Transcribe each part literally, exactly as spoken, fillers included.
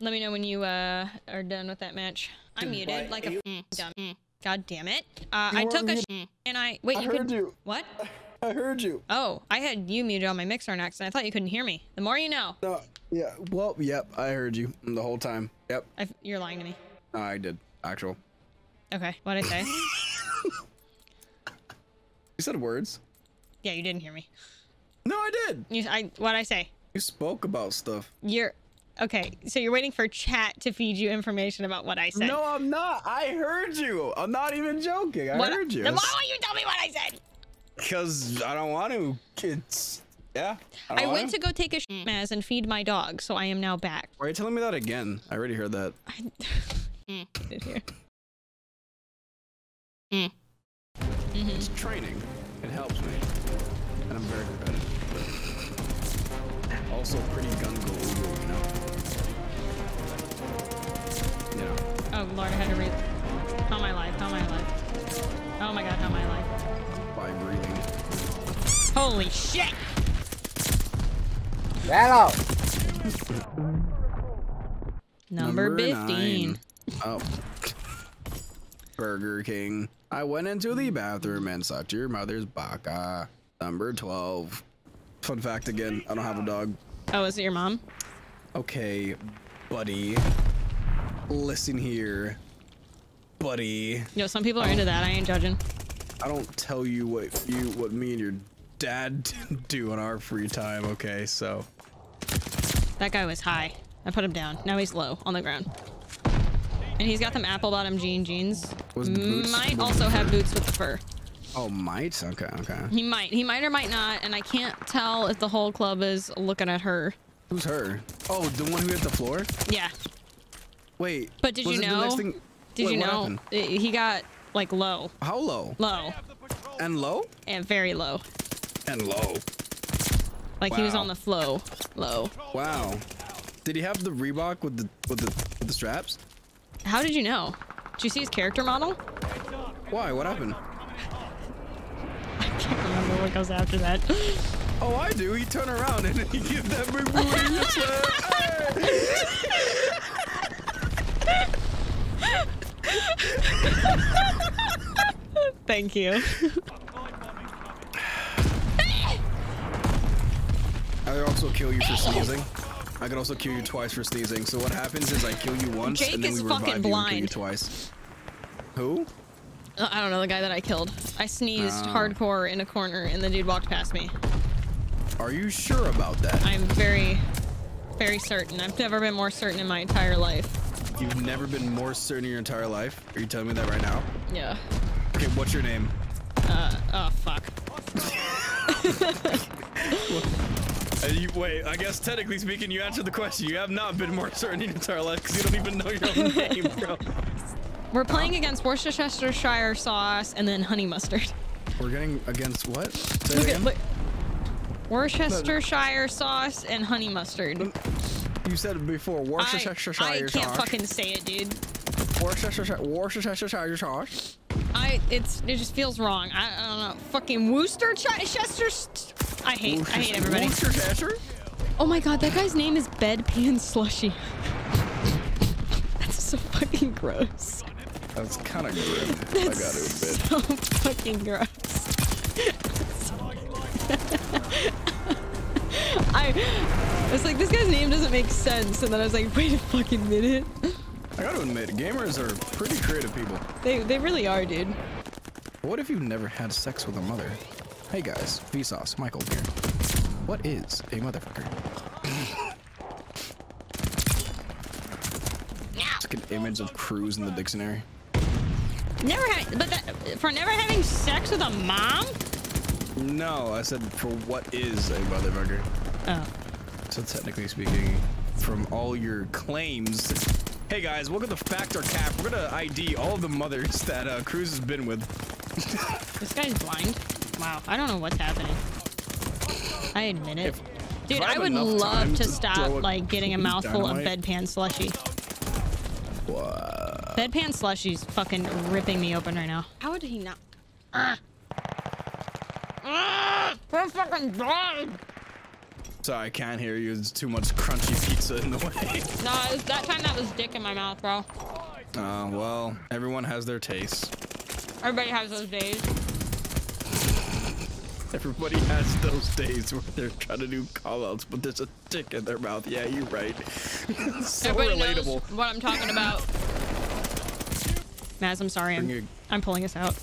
Let me know when you uh, are done with that match. I'm muted like a dumb. God damn it. Uh, I took a sh and I... Wait, I you heard could, you. What? I heard you. Oh, I had you muted on my mixer on accident. I thought you couldn't hear me. The more you know. Uh, yeah, well, yep, I heard you the whole time. Yep. I, you're lying to me. I did. Actual. Okay, what'd I say? You said words. Yeah, you didn't hear me. No, I did. You, I, what'd I say? You spoke about stuff. You're... Okay, so you're waiting for chat to feed you information about what I said. No, I'm not. I heard you. I'm not even joking. I what? heard you. Then why won't you tell me what I said? Because I don't want to. Kids. Yeah. I, I went to. to go take a sh Maz and feed my dog, so I am now back. Why are you telling me that again? I already heard that. I did hear. Mm. Mm-hmm. It's training. It helps me, and I'm very good at it. Also pretty gung-ho, you know? Yeah. Oh lord, I had to read. How am I alive? How am I alive? Oh my god, how am I alive? By breathing. Holy shit! That out! Number fifteen. Oh. Burger King. I went into the bathroom and sucked your mother's baka. Number twelve. Fun fact again, I don't have a dog. Oh, is it your mom? Okay, buddy. Listen here, buddy. No, some people are into that. I ain't judging. I don't tell you what you, what me and your dad do in our free time. Okay, so. That guy was high. I put him down. Now he's low on the ground. And he's got them apple bottom jean jeans. Was the boots might also have boots with the fur. Oh, might? Okay, okay. He might. He might or might not, and I can't tell if the whole club is looking at her. Who's her? Oh, the one who hit the floor? Yeah. Wait. But did you know? Did Wait, you know? It, he got, like, low. How low? Low. And low? And very low. And low. Like, wow. He was on the flow. Low. Wow. Did he have the Reebok with the, with the, with the straps? How did you know? Did you see his character model? Why? What happened? I can't remember what goes after that. Oh, I do. He turn around and he give that big booty in the chair. Thank you. I could also kill you for sneezing. I could also kill you twice for sneezing. So what happens is I kill you once Jake and then we revive you and kill you twice. Who? I don't know, the guy that I killed. I sneezed uh, hardcore in a corner and the dude walked past me. Are you sure about that? I'm very, very certain. I've never been more certain in my entire life. You've never been more certain in your entire life? Are you telling me that right now? Yeah. Okay, what's your name? Uh, oh, fuck. well, you, wait, I guess technically speaking, you answered the question. You have not been more certain in your entire life because you don't even know your own name, bro. We're playing oh. against Worcestershire sauce and then honey mustard. We're getting against what? Say okay, again? Worcestershire sauce and honey mustard. You said it before. Worcestershire sauce. I, I can't sauce. fucking say it, dude. Worcestershire, Worcestershire sauce. I it's it just feels wrong. I, I don't know. Fucking Worcestershire. I hate Worcestershire. I hate everybody. Worcestershire? Oh my god, that guy's name is Bedpan Slushy. That's so fucking gross. That's kind of gross. I got to admit. So fucking gross. I was like, this guy's name doesn't make sense, and then I was like, wait a fucking minute. I got to admit, gamers are pretty creative people. They they really are, dude. What if you've never had sex with a mother? Hey guys, Vsauce, Michael here. What is a motherfucker? It's like an image of Cruise in the dictionary. Never had, but that, for never having sex with a mom? No, I said for what is a motherfucker. Oh. So technically speaking, from all your claims, hey guys, welcome to Factor Cap. We're gonna I D all the mothers that uh, Cruz has been with. This guy's blind. Wow, I don't know what's happening. I admit it, if, dude. I, I would love to, to stop like getting a mouthful dynamite. of bedpan slushy. What? Bedpan slushy's fucking ripping me open right now. How did he not? Uh. Uh, fucking Sorry, I can't hear you. It's too much crunchy pizza in the way. No, it was that time that was dick in my mouth, bro. Oh, uh, well, everyone has their tastes. Everybody has those days. Everybody has those days where they're trying to do call-outs, but there's a dick in their mouth. Yeah, you're right. So everybody relatable. Knows what I'm talking about. Maz, I'm sorry. I'm, your... I'm pulling us out.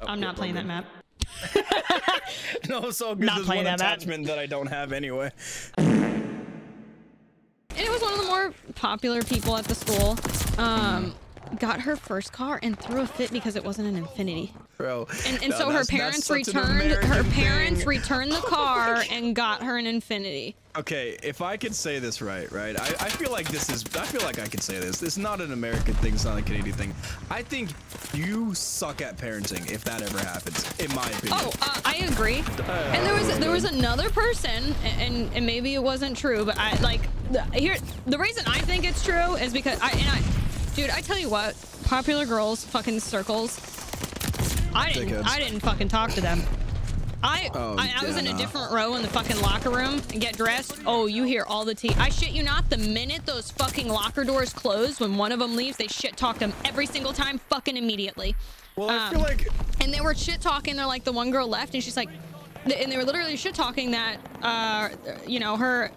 Oh, I'm not playing probably. that map. No, it's all good. Not There's one that attachment map. that I don't have anyway. And it was one of the more popular people at the school. Um, got her first car and threw a fit because it wasn't an Infiniti. Bro. And, and no, so her parents returned. Her parents thing. returned the car and got her an Infiniti. Okay, if I could say this right, right? I, I feel like this is. I feel like I could say this. It's not an American thing. It's not a Canadian thing. I think you suck at parenting if that ever happens, in my opinion. Oh, uh, I agree. And there was there was another person, and and maybe it wasn't true, but I like the, here. The reason I think it's true is because I and I, dude, I tell you what, popular girls fucking circles. I didn't. I didn't fucking talk to them. I oh, I, I was in a different row in the fucking locker room and get dressed. Oh, you hear all the tea. I shit you not, the minute those fucking locker doors close, when one of them leaves, they shit talk them every single time fucking immediately. Well, um, I feel like... And they were shit talking. They're like, the one girl left and she's like... And they were literally shit talking that, uh, you know, her...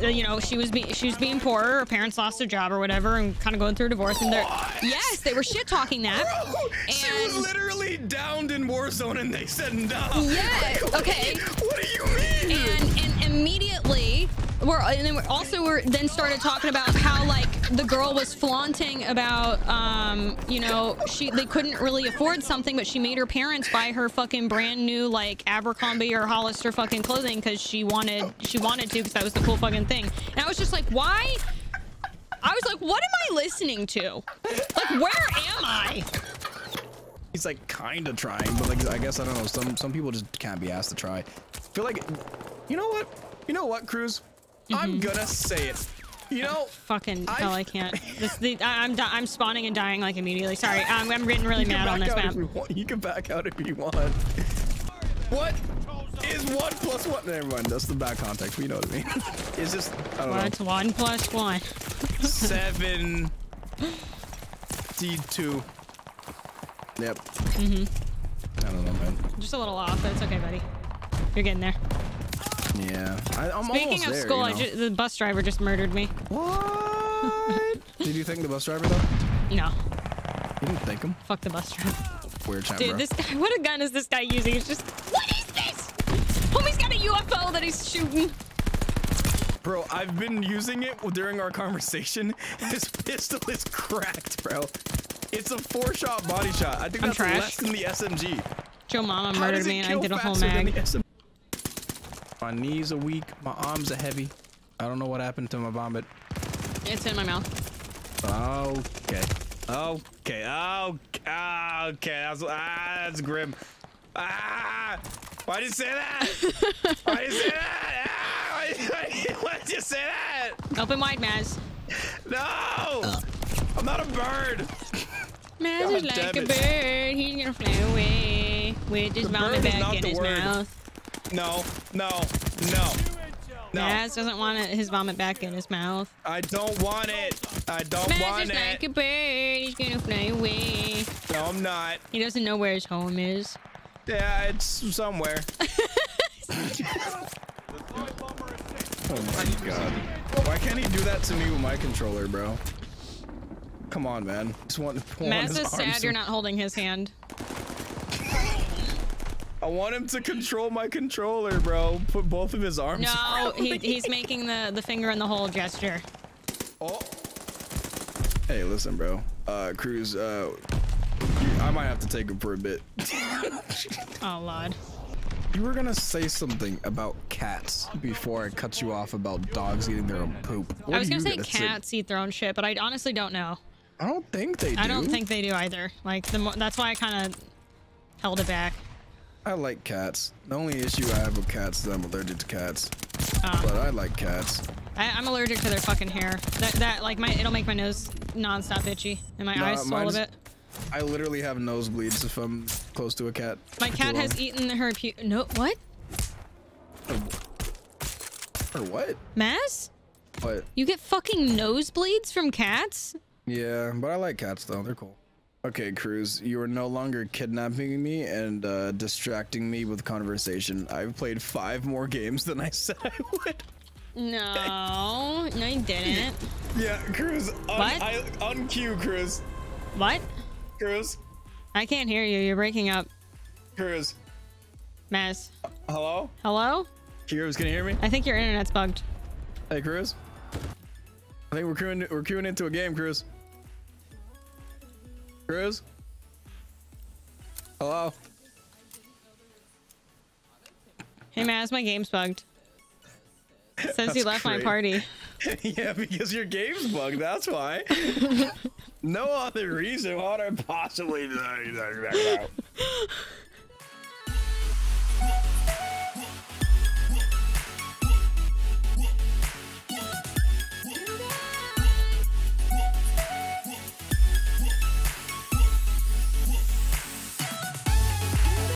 You know, she was being she was being poor. Her parents lost their job or whatever, and kind of going through a divorce. And they're what? yes, they were shit talking that. Bro, and she was literally downed in Warzone, and they said no. Yeah. Like, okay. What do you mean? And and immediately, we're and then we're also we're then started talking about how like the girl was flaunting about um you know she they couldn't really afford something, but she made her parents buy her fucking brand new like Abercrombie or Hollister fucking clothing because she wanted she wanted to because that was the cool fucking thing. And I was just like, why? I was like, what am I listening to? Like, where am I? He's like kind of trying, but like, I guess I don't know. Some some people just can't be asked to try. I feel like, you know what? You know what, Cruz? Mm-hmm. I'm gonna say it. You know, oh, fucking I've... hell, I can't. This, the, I, I'm I'm spawning and dying like immediately. Sorry, I'm, I'm getting really mad on this map. You can back out if you want. What? Is one plus one? Never mind. That's the bad context. We know what I mean. It's just. I don't What's know. one plus one? Seven. D two. Yep. Mhm. Mm I don't know, man. Just a little off, but it's okay, buddy. You're getting there. Yeah. I, I'm Speaking almost of there, school, you know? I ju the bus driver just murdered me. What? Did you think the bus driver though? No. You didn't think him? Fuck the bus driver. Weird time, Dude, bro. this guy. What a gun is this guy using? It's just. What is this? Homie's got a U F O that he's shooting. Bro, I've been using it during our conversation. This pistol is cracked, bro. It's a four-shot body shot. I think I'm that's trash. less than the S M G. Joe Mama How murdered me and I did a whole mag. My knees are weak. My arms are heavy. I don't know what happened to my vomit. It's in my mouth. Okay. Okay. Oh. Okay. That's ah, that's grim. Ah. Why did you say that? Why did you say that? Ah, why, why, why did you say that? Open wide, Maz. No. Uh. I'm not a bird. Maz is like a bird. He's gonna fly away with his vomit back in his word. mouth. No, no, no, no. Maz doesn't want it, his vomit back in his mouth. I don't want it. I don't Maz want it. Maz is like a bird. He's gonna fly away. No, I'm not. He doesn't know where his home is. Yeah, it's somewhere. Oh my god. Why can't he do that to me with my controller, bro? Come on, man. Just want to pull Maz on his is sad arms. You're not holding his hand. I want him to control my controller, bro. Put both of his arms. No, he, he's making the the finger in the hole gesture. Oh. Hey, listen, bro. Uh, Cruz, uh, I might have to take him for a bit. Oh, Lord. You were gonna say something about cats before I cut you off about dogs eating their own poop. What I was gonna say gonna cats say? eat their own shit, but I honestly don't know. I don't think they do. I don't think they do either. Like the mo that's why I kind of held it back. I like cats. The only issue I have with cats is I'm allergic to cats. Uh, but I like cats. I, I'm allergic to their fucking hair. That, that like, my it'll make my nose nonstop itchy and my nah, eyes swell a bit. I literally have nosebleeds if I'm close to a cat. My cat has eaten her pu- No, what? Her, her what? Maz? What? You get fucking nosebleeds from cats? Yeah, but I like cats though. They're cool. Okay, Cruz, you are no longer kidnapping me and uh, distracting me with conversation. I've played five more games than I said I would. No, no you didn't. Yeah, Cruz, on, what? I, on cue, Cruz. What? Cruz. I can't hear you. You're breaking up. Cruz. Maz. Uh, hello? Hello? Cruz, can you hear me? I think your internet's bugged. Hey, Cruz. I think we're queuing, we're queuing into a game, Cruz. Cruz? Hello? Hey, Maz, my game's bugged. Since that's you left great. My party. Yeah, because your game's bugged, that's why. No other reason. Why would I possibly...